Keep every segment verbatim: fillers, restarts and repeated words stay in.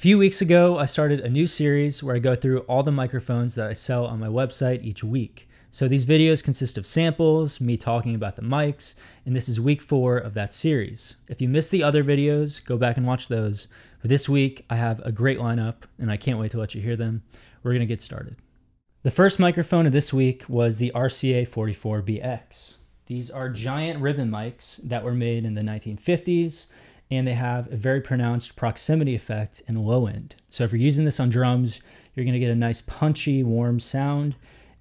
A few weeks ago, I started a new series where I go through all the microphones that I sell on my website each week. So these videos consist of samples, me talking about the mics, and this is week four of that series. If you missed the other videos, go back and watch those. But this week, I have a great lineup, and I can't wait to let you hear them. We're gonna get started. The first microphone of this week was the R C A forty-four B X. These are giant ribbon mics that were made in the nineteen fifties. And they have a very pronounced proximity effect in low end. So if you're using this on drums, you're gonna get a nice punchy, warm sound.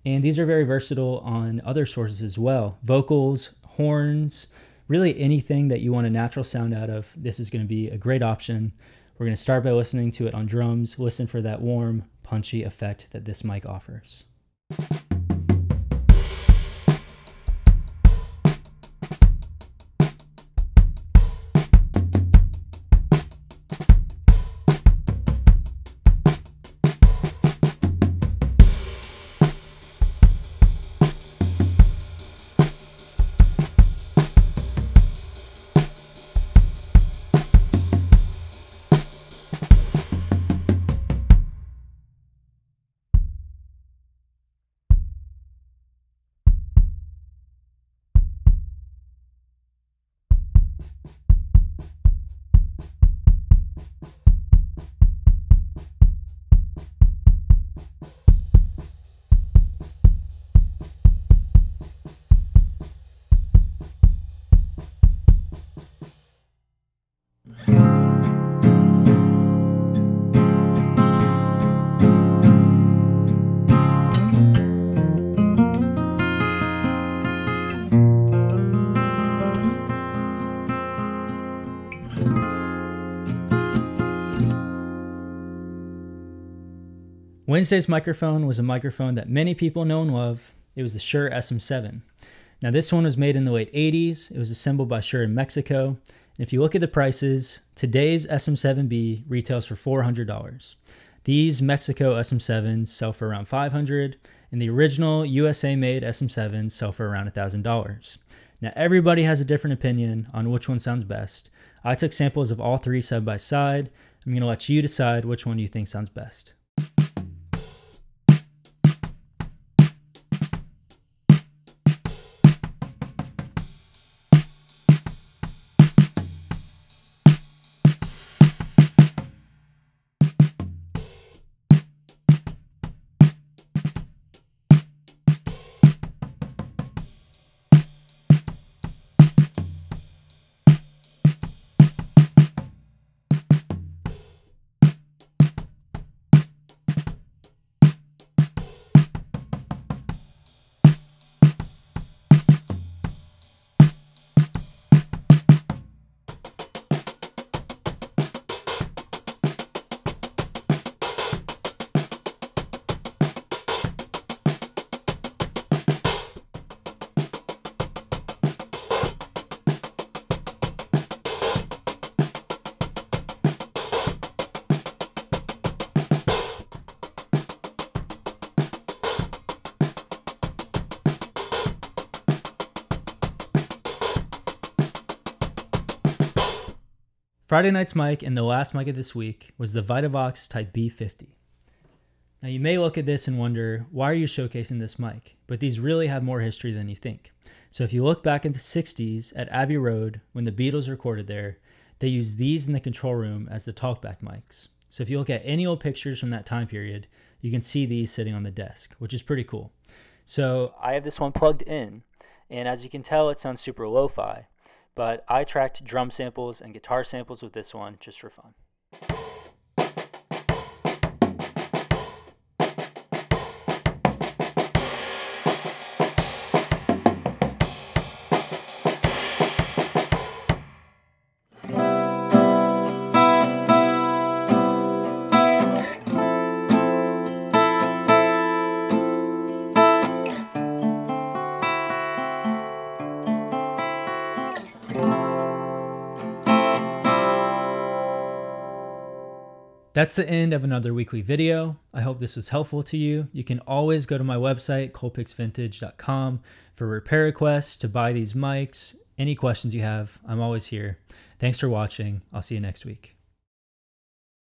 And these are very versatile on other sources as well. Vocals, horns, really anything that you want a natural sound out of, this is gonna be a great option. We're gonna start by listening to it on drums. Listen for that warm, punchy effect that this mic offers. Wednesday's microphone was a microphone that many people know and love. It was the Shure S M seven. Now this one was made in the late eighties. It was assembled by Shure in Mexico. And if you look at the prices, today's S M seven B retails for four hundred dollars. These Mexico S M sevens sell for around five hundred dollars, and the original U S A made S M sevens sell for around one thousand dollars. Now everybody has a different opinion on which one sounds best. I took samples of all three side by side. I'm gonna let you decide which one you think sounds best. Friday night's mic and the last mic of this week was the Vitavox Type B fifty. Now you may look at this and wonder, why are you showcasing this mic? But these really have more history than you think. So if you look back in the sixties at Abbey Road, when the Beatles recorded there, they used these in the control room as the talkback mics. So if you look at any old pictures from that time period, you can see these sitting on the desk, which is pretty cool. So I have this one plugged in, and as you can tell, it sounds super lo-fi. But I tracked drum samples and guitar samples with this one just for fun. That's the end of another weekly video. I hope this was helpful to you. You can always go to my website, cole picks vintage dot com, for repair requests, to buy these mics, any questions you have. I'm always here. Thanks for watching. I'll see you next week.